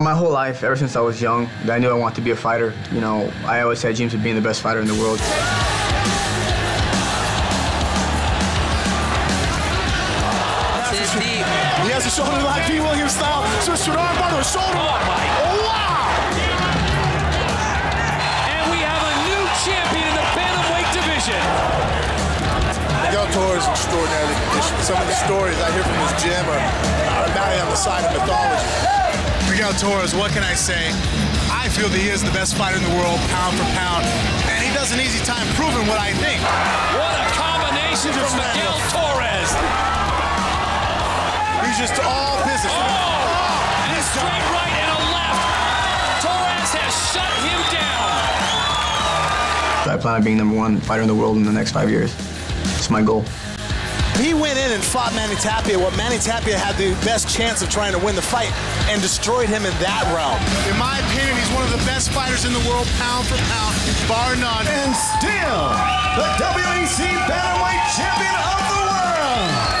My whole life, ever since I was young, I knew I wanted to be a fighter. You know, I always had dreams of being the best fighter in the world. That's deep. He has a shoulder lock, P. Williams style. Switch to an arm bar to a shoulder lock. Oh, wow! And we have a new champion in the Bantamweight division. Miguel Torres is in extraordinary condition. Some of the stories I hear from his gym are mounted on the side of mythology. Miguel Torres, what can I say? I feel that he is the best fighter in the world, pound for pound, and he does an easy time proving what I think. What a combination from Miguel Torres! He's just all business. Oh, and a straight right and a left. Torres has shut him down. I plan on being #1 fighter in the world in the next 5 years. It's my goal. He went in and fought Manny Tapia. Well, Manny Tapia had the best chance of trying to win the fight and destroyed him in that round. In my opinion, he's one of the best fighters in the world, pound for pound, bar none. And still, the WEC Bantamweight Champion of the World.